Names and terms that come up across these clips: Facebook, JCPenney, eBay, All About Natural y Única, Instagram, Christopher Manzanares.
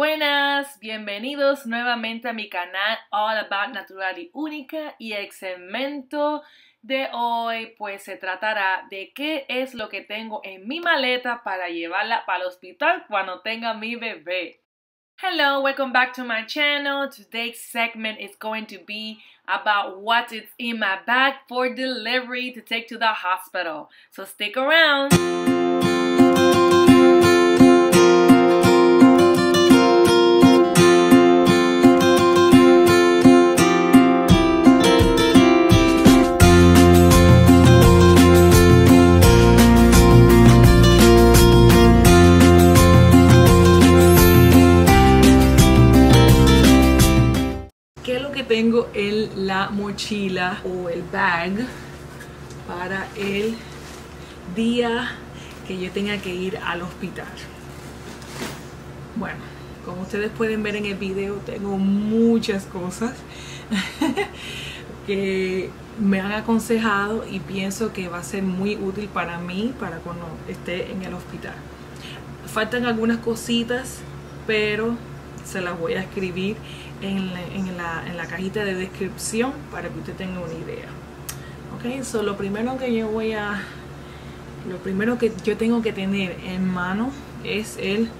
Buenas, bienvenidos nuevamente a mi canal All About Natural y Única, y el segmento de hoy pues se tratará de qué es lo que tengo en mi maleta para llevarla para el hospital cuando tenga mi bebé. Hello, welcome back to my channel. Today's segment is going to be about what is in my bag for delivery to take to the hospital. So stick around. Tengo la mochila o el bag para el día que yo tenga que ir al hospital. Bueno, como ustedes pueden ver en el video, tengo muchas cosas que me han aconsejado y pienso que va a ser muy útil para mí para cuando esté en el hospital. Faltan algunas cositas, pero se las voy a escribir en la cajita de descripción para que usted tenga una idea. Ok, so lo primero que yo tengo que tener en mano es el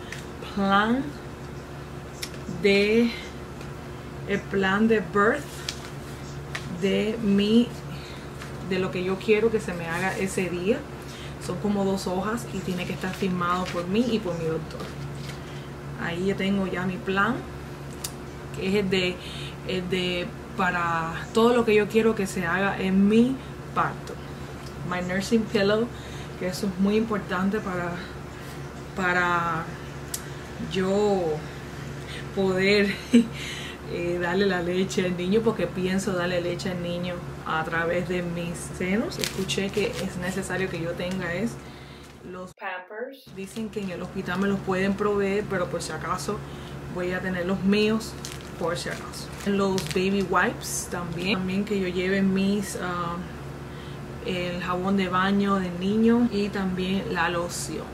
plan de birth de lo que yo quiero que se me haga ese día. Son como 2 hojas y tiene que estar firmado por mí y por mi doctor. Ahí yo tengo ya mi plan, que es el de para todo lo que yo quiero que se haga en mi parto. My nursing pillow, que eso es muy importante para yo poder darle la leche al niño, porque pienso darle leche al niño a través de mis senos. Escuché que es necesario que yo tenga los Pampers. Dicen que en el hospital me los pueden proveer, pero por si acaso voy a tener los míos por si acaso. Los baby wipes también que yo lleve el jabón de baño del niño y también la loción.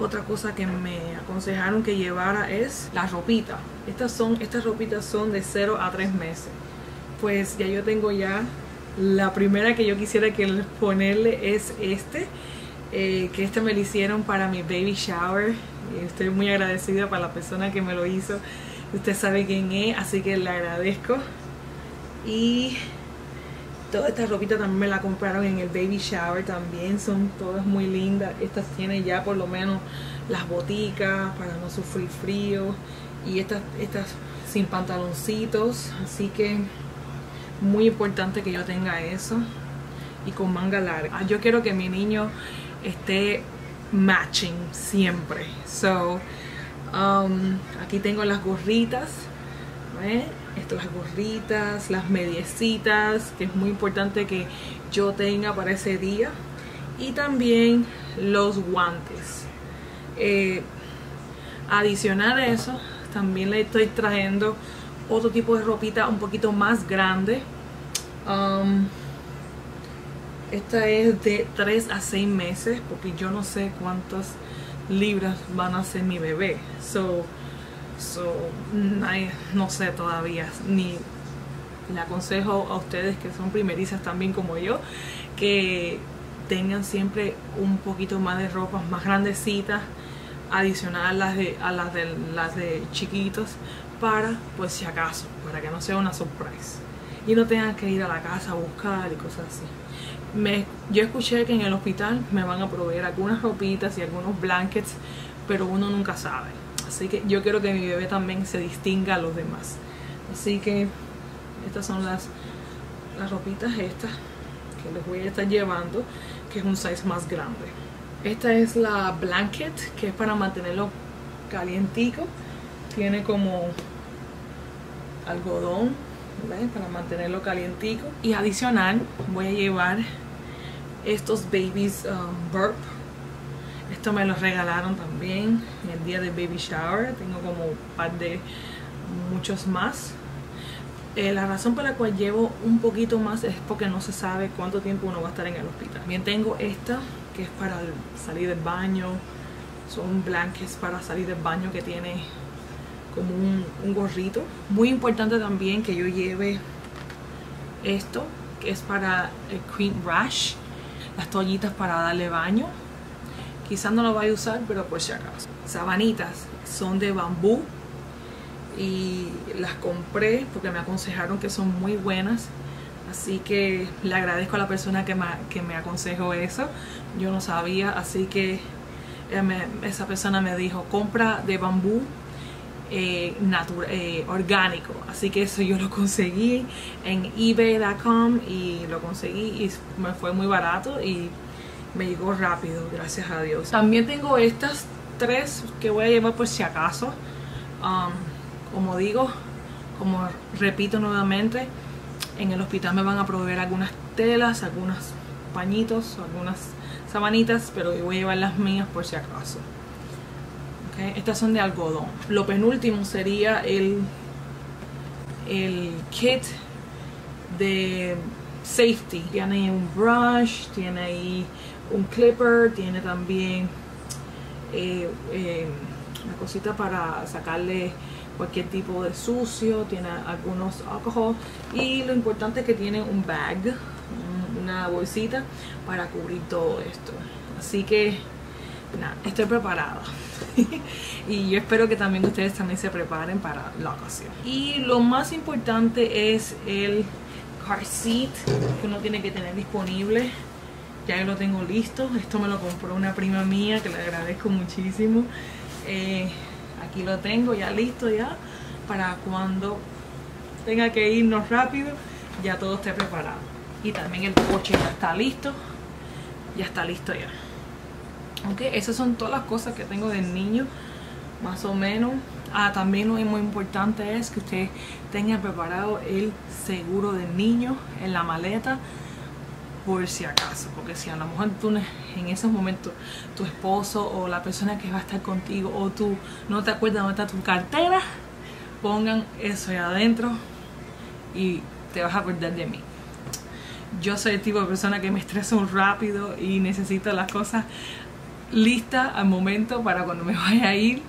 Otra cosa que me aconsejaron que llevara es la ropita. Estas ropitas son de 0 a 3 meses. Pues ya yo tengo ya la primera que yo quisiera que ponerle es que este me lo hicieron para mi baby shower. Estoy muy agradecida para la persona que me lo hizo. Usted sabe quién es, así que le agradezco. Y toda esta ropita también me la compraron en el baby shower también. Son todas muy lindas. Estas tienen ya por lo menos las boticas para no sufrir frío. Y estas sin pantaloncitos. Así que muy importante que yo tenga eso. Y con manga larga. Yo quiero que mi niño esté matching siempre. So, aquí tengo las gorritas, ¿ves? Las gorritas, las mediecitas, que es muy importante que yo tenga para ese día. Y también los guantes. Adicional a eso, también le estoy trayendo otro tipo de ropita un poquito más grande. Esta es de 3 a 6 meses porque yo no sé cuántas libras van a ser mi bebé. So no sé todavía. Ni le aconsejo a ustedes que son primerizas también como yo, que tengan siempre un poquito más de ropas más grandecitas, adicional a las de chiquitos, para pues si acaso, para que no sea una surprise. Y no tengan que ir a la casa a buscar y cosas así. Yo escuché que en el hospital me van a proveer algunas ropitas y algunos blankets, pero uno nunca sabe. Así que yo quiero que mi bebé también se distinga a los demás. Así que estas son las ropitas estas que les voy a estar llevando, que es un size más grande. Esta es la blanket, que es para mantenerlo calientico. Tiene como algodón, ¿vale? Para mantenerlo calientico. Y adicional voy a llevar estos babies burp. Esto me los regalaron también en el día del baby shower. Tengo como un par de muchos más. La razón por la cual llevo un poquito más es porque no se sabe cuánto tiempo uno va a estar en el hospital. También tengo esta, que es para salir del baño, son un blankets para salir del baño que tiene como un gorrito. Muy importante también que yo lleve esto, que es para el cream rash, las toallitas para darle baño. Quizás no lo vaya a usar, pero por si acaso. Sabanitas son de bambú y las compré porque me aconsejaron que son muy buenas. Así que le agradezco a la persona que me aconsejó eso. Yo no sabía, así que esa persona me dijo, compra de bambú orgánico. Así que eso yo lo conseguí en eBay.com y lo conseguí y me fue muy barato y me llegó rápido, gracias a Dios. También tengo estas tres que voy a llevar por si acaso. Como digo, como repito nuevamente, en el hospital me van a proveer algunas telas, algunos pañitos, algunas sabanitas, pero yo voy a llevar las mías por si acaso. ¿Okay? Estas son de algodón. Lo penúltimo sería el kit de safety. Tiene ahí un brush, tiene ahí un clipper, tiene también una cosita para sacarle cualquier tipo de sucio, tiene algunos alcohol y lo importante es que tiene un bag, una bolsita para cubrir todo esto. Así que nada, estoy preparada y yo espero que también ustedes también se preparen para la ocasión. Y lo más importante es el car seat que uno tiene que tener disponible. Ya yo lo tengo listo, esto me lo compró una prima mía que le agradezco muchísimo. Aquí lo tengo ya listo ya para cuando tenga que irnos rápido, ya todo esté preparado. Y también el coche ya está listo ya. Ok, esas son todas las cosas que tengo del niño, más o menos. Ah, también lo muy importante es que usted tenga preparado el seguro del niño en la maleta por si acaso, porque si a lo mejor tú en esos momentos tu esposo o la persona que va a estar contigo o tú no te acuerdas dónde está tu cartera, pongan eso ahí adentro y te vas a acordar de mí. Yo soy el tipo de persona que me estreso rápido y necesito las cosas listas al momento para cuando me vaya a ir,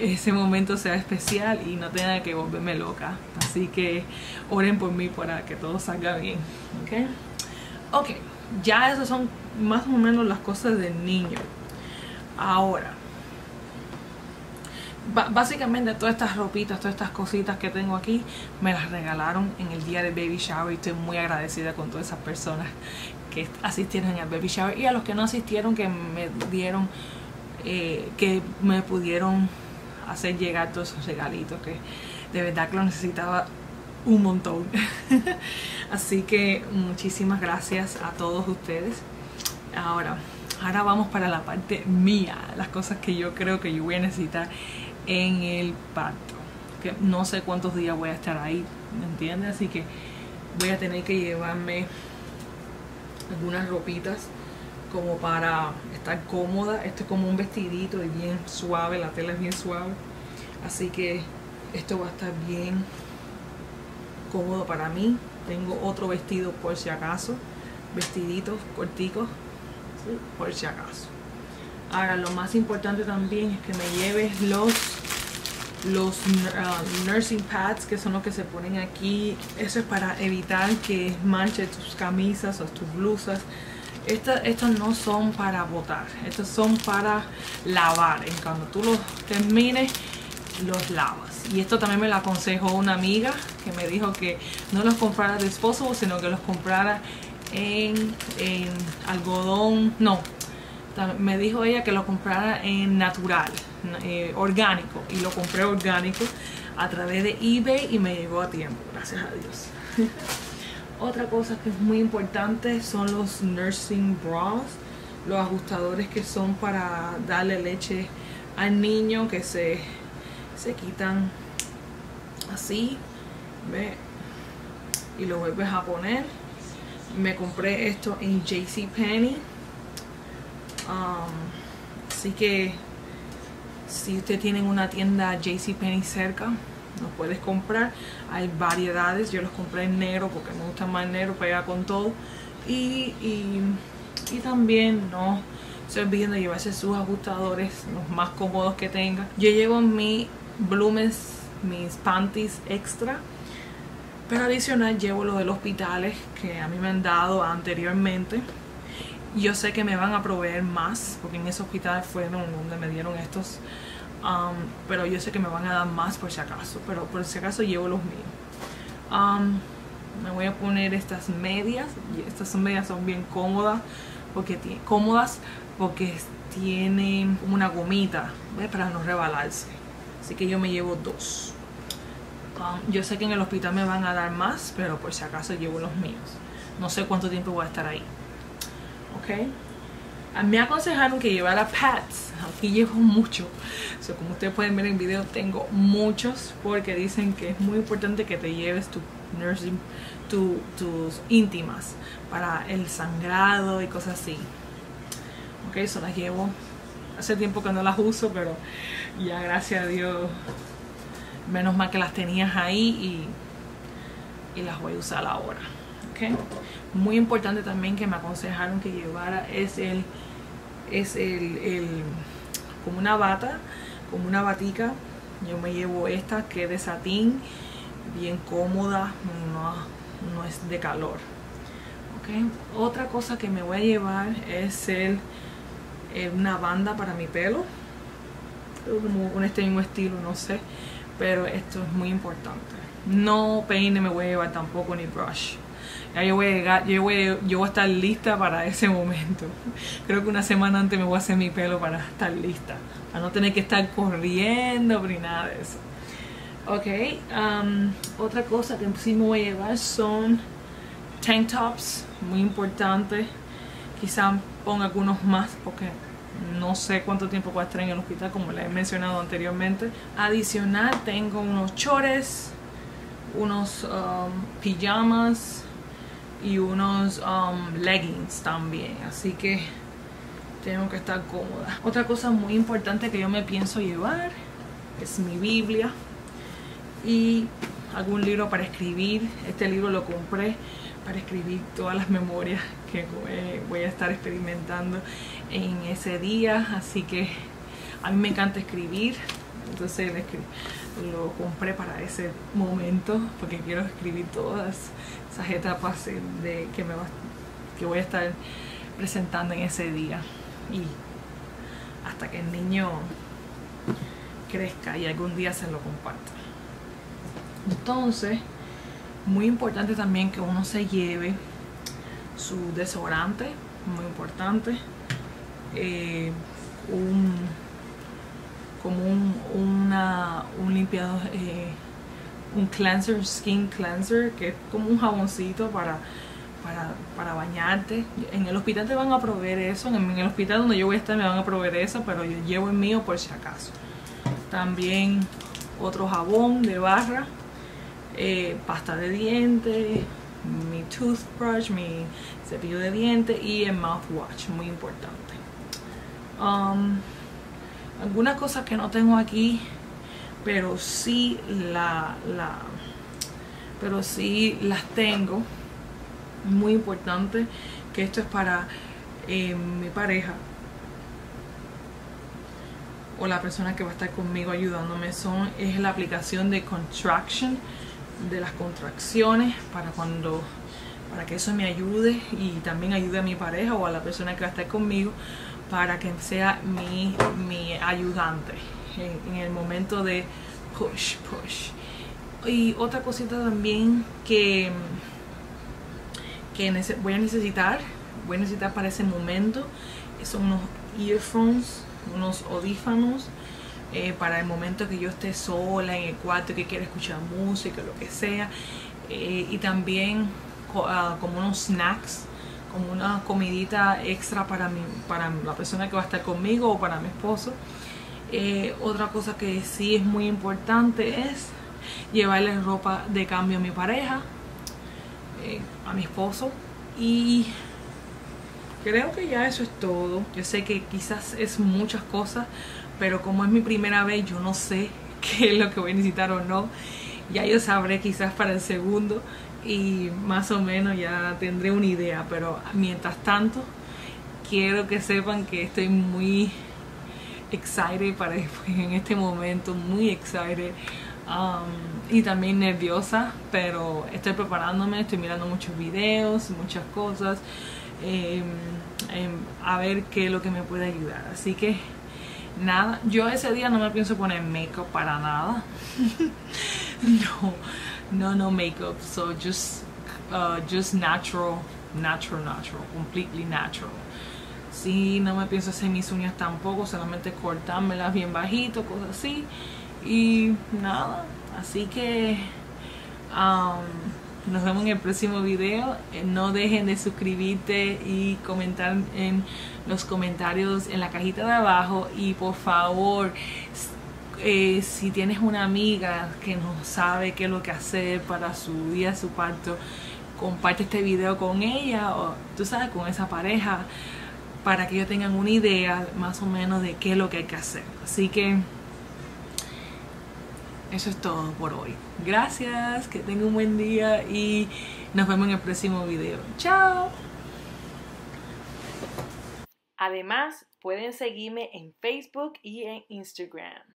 ese momento sea especial y no tenga que volverme loca. Así que oren por mí para que todo salga bien. ¿Okay? Ok, ya esas son más o menos las cosas del niño. Ahora, básicamente todas estas ropitas, todas estas cositas que tengo aquí, me las regalaron en el día del baby shower y estoy muy agradecida con todas esas personas que asistieron al baby shower y a los que no asistieron que me dieron, que me pudieron hacer llegar todos esos regalitos que de verdad que lo necesitaba un montón. Así que muchísimas gracias a todos ustedes. Ahora vamos para la parte mía, las cosas que yo creo que yo voy a necesitar en el parto, que no sé cuántos días voy a estar ahí, ¿me entiendes? Así que voy a tener que llevarme algunas ropitas como para estar cómoda. Esto es como un vestidito y bien suave, la tela es bien suave, así que esto va a estar bien cómodo para mí. Tengo otro vestido por si acaso, vestiditos corticos, ¿sí? Por si acaso. Ahora lo más importante también es que me lleves los nursing pads, que son los que se ponen aquí. Eso es para evitar que manche tus camisas o tus blusas. Estos no son para botar, estos son para lavar. En cuando tú los termines, los lavas. Y esto también me lo aconsejó una amiga que me dijo que no los comprara de esposo, sino que los comprara en algodón. No, me dijo ella que lo comprara en natural, orgánico. Y lo compré orgánico a través de eBay y me llegó a tiempo, gracias a Dios. Otra cosa que es muy importante son los nursing bras, los ajustadores que son para darle leche al niño, que se quitan así, ¿ve? Y lo vuelves a poner. Me compré esto en JCPenney. Así que si ustedes tienen una tienda JCPenney cerca, los puedes comprar. Hay variedades. Yo los compré en negro porque me gusta más el negro, pega con todo. Y también no se olviden de llevarse sus ajustadores, los más cómodos que tengan. Yo llevo mis blumes, mis panties extra, pero adicional llevo lo de los hospitales que a mí me han dado anteriormente. Yo sé que me van a proveer más, porque en ese hospital fueron donde me dieron estos, pero yo sé que me van a dar más por si acaso, pero por si acaso llevo los míos. Me voy a poner estas medias. Estas medias son bien cómodas porque tienen una gomita, ¿ves? Para no rebalarse. Así que yo me llevo dos. Yo sé que en el hospital me van a dar más, pero por si acaso llevo los míos. No sé cuánto tiempo voy a estar ahí. Ok. Me aconsejaron que llevara pads. Aquí llevo mucho. Como ustedes pueden ver en el video, tengo muchos, porque dicen que es muy importante que te lleves tus íntimas para el sangrado y cosas así. Ok, eso las llevo. Hace tiempo que no las uso, pero ya gracias a Dios, menos mal que las tenías ahí y las voy a usar ahora. Okay. Muy importante también que me aconsejaron que llevara es como una bata, como una batica. Yo me llevo esta que es de satín, bien cómoda, no es de calor. Okay. Otra cosa que me voy a llevar es una banda para mi pelo, como con este mismo estilo, no sé, pero esto es muy importante. No peine me voy a llevar tampoco, ni brush. Ya yo voy a llegar, yo voy a estar lista para ese momento. Creo que una semana antes me voy a hacer mi pelo para estar lista, para no tener que estar corriendo ni nada de eso. Ok, otra cosa que sí me voy a llevar son tank tops, muy importante. Quizá ponga algunos más porque no sé cuánto tiempo voy a estar en el hospital, como les he mencionado anteriormente. Adicional, tengo unos chores, unos pijamas y unos leggings también, así que tengo que estar cómoda. Otra cosa muy importante que yo me pienso llevar es mi Biblia y algún libro para escribir. Este libro lo compré para escribir todas las memorias que voy a estar experimentando en ese día, así que a mí me encanta escribir, entonces lo compré para ese momento porque quiero escribir todas esas etapas que voy a estar presentando en ese día, y hasta que el niño crezca y algún día se lo comparta. Entonces, muy importante también que uno se lleve su desodorante, muy importante, un limpiador, un cleanser, skin cleanser, que es como un jaboncito para bañarte. En el hospital te van a proveer eso, en el hospital donde yo voy a estar me van a proveer eso, pero yo llevo el mío por si acaso. También otro jabón de barra, pasta de dientes, mi toothbrush, mi cepillo de dientes y el mouthwash, muy importante. Algunas cosas que no tengo aquí, pero sí las tengo. Muy importante que esto es para mi pareja o la persona que va a estar conmigo ayudándome. Es la aplicación de contraction, de las contracciones, para que eso me ayude y también ayude a mi pareja o a la persona que va a estar conmigo, para que sea mi ayudante en el momento de push. Y otra cosita también que voy a necesitar para ese momento son unos earphones, unos audífonos, para el momento que yo esté sola en el cuarto, que quiera escuchar música, lo que sea, y también como unos snacks, como una comidita extra para la persona que va a estar conmigo o para mi esposo. Otra cosa que sí es muy importante es llevarle ropa de cambio a mi pareja, a mi esposo, y creo que ya eso es todo. Yo sé que quizás es muchas cosas, pero como es mi primera vez, yo no sé qué es lo que voy a necesitar o no. Ya yo sabré quizás para el segundo, y más o menos ya tendré una idea, pero mientras tanto quiero que sepan que estoy muy excited para después, en este momento muy excited, y también nerviosa, pero estoy preparándome, estoy mirando muchos videos, muchas cosas, a ver qué es lo que me puede ayudar. Así que nada, yo ese día no me pienso poner makeup para nada. no makeup, so just natural, completely natural. Sí, no me pienso hacer mis uñas tampoco, solamente cortármelas bien bajito, cosas así. Y nada, así que nos vemos en el próximo video. No dejen de suscribirte y comentar en los comentarios en la cajita de abajo. Y por favor, si tienes una amiga que no sabe qué es lo que hacer para su día, su parto, comparte este video con ella o, tú sabes, con esa pareja, para que ellos tengan una idea más o menos de qué es lo que hay que hacer. Así que eso es todo por hoy. Gracias, que tengan un buen día y nos vemos en el próximo video. ¡Chao! Además, pueden seguirme en Facebook y en Instagram.